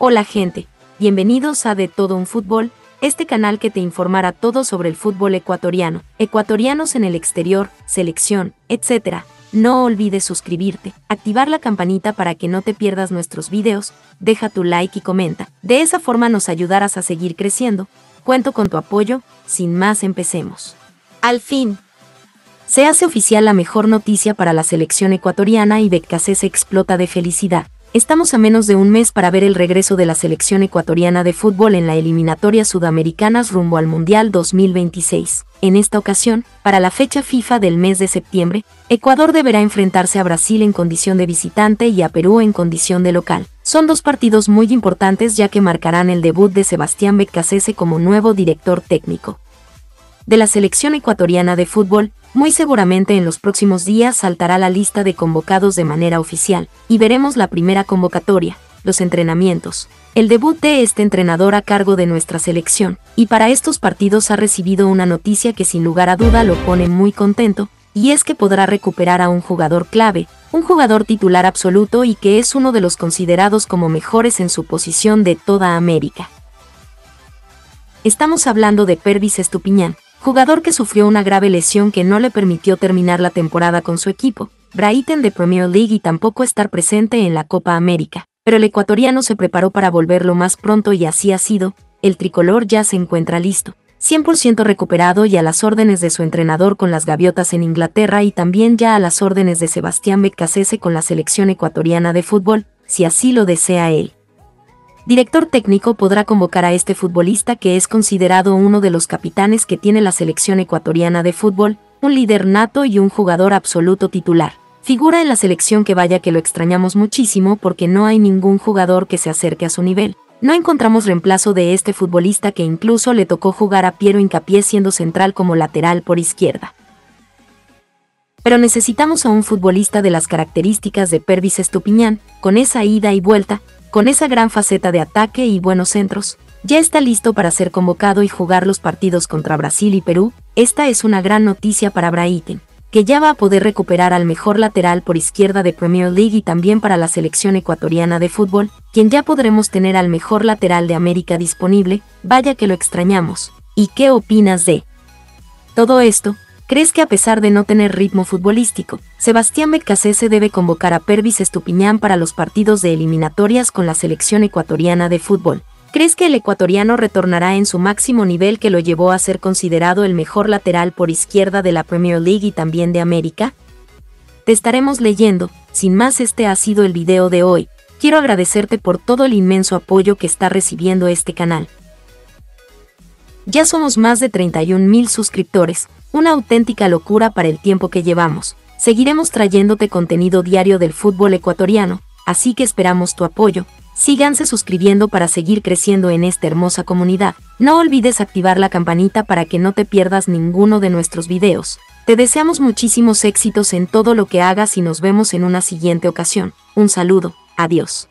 Hola gente, bienvenidos a De Todo Un Fútbol, este canal que te informará todo sobre el fútbol ecuatoriano, ecuatorianos en el exterior, selección, etc. No olvides suscribirte, activar la campanita para que no te pierdas nuestros videos, deja tu like y comenta. De esa forma nos ayudarás a seguir creciendo. Cuento con tu apoyo. Sin más, empecemos. Al fin, se hace oficial la mejor noticia para la selección ecuatoriana y Beccacese explota de felicidad. Estamos a menos de un mes para ver el regreso de la selección ecuatoriana de fútbol en la eliminatoria sudamericana rumbo al Mundial 2026. En esta ocasión, para la fecha FIFA del mes de septiembre, Ecuador deberá enfrentarse a Brasil en condición de visitante y a Perú en condición de local. Son dos partidos muy importantes ya que marcarán el debut de Sebastián Beccacese como nuevo director técnico de la selección ecuatoriana de fútbol. Muy seguramente en los próximos días saltará la lista de convocados de manera oficial, y veremos la primera convocatoria, los entrenamientos, el debut de este entrenador a cargo de nuestra selección, y para estos partidos ha recibido una noticia que sin lugar a duda lo pone muy contento, y es que podrá recuperar a un jugador clave, un jugador titular absoluto y que es uno de los considerados como mejores en su posición de toda América. Estamos hablando de Pervis Estupiñán, jugador que sufrió una grave lesión que no le permitió terminar la temporada con su equipo, Brighton de Premier League, y tampoco estar presente en la Copa América. Pero el ecuatoriano se preparó para volverlo más pronto y así ha sido. El tricolor ya se encuentra listo, 100% recuperado y a las órdenes de su entrenador con las Gaviotas en Inglaterra y también ya a las órdenes de Sebastián Beccacese con la selección ecuatoriana de fútbol, si así lo desea él. Director técnico podrá convocar a este futbolista que es considerado uno de los capitanes que tiene la selección ecuatoriana de fútbol, un líder nato y un jugador absoluto titular. Figura en la selección que vaya que lo extrañamos muchísimo porque no hay ningún jugador que se acerque a su nivel. No encontramos reemplazo de este futbolista que incluso le tocó jugar a Piero Hincapié siendo central como lateral por izquierda. Pero necesitamos a un futbolista de las características de Pervis Estupiñán, con esa ida y vuelta, con esa gran faceta de ataque y buenos centros. Ya está listo para ser convocado y jugar los partidos contra Brasil y Perú. Esta es una gran noticia para Brighton, que ya va a poder recuperar al mejor lateral por izquierda de Premier League y también para la selección ecuatoriana de fútbol, quien ya podremos tener al mejor lateral de América disponible. Vaya que lo extrañamos. ¿Y qué opinas de todo esto? ¿Crees que a pesar de no tener ritmo futbolístico, Sebastián Beccacese debe convocar a Pervis Estupiñán para los partidos de eliminatorias con la selección ecuatoriana de fútbol? ¿Crees que el ecuatoriano retornará en su máximo nivel que lo llevó a ser considerado el mejor lateral por izquierda de la Premier League y también de América? Te estaremos leyendo. Sin más, este ha sido el video de hoy. Quiero agradecerte por todo el inmenso apoyo que está recibiendo este canal. Ya somos más de 31.000 suscriptores. Una auténtica locura para el tiempo que llevamos. Seguiremos trayéndote contenido diario del fútbol ecuatoriano, así que esperamos tu apoyo. Síganse suscribiendo para seguir creciendo en esta hermosa comunidad. No olvides activar la campanita para que no te pierdas ninguno de nuestros videos. Te deseamos muchísimos éxitos en todo lo que hagas y nos vemos en una siguiente ocasión. Un saludo, adiós.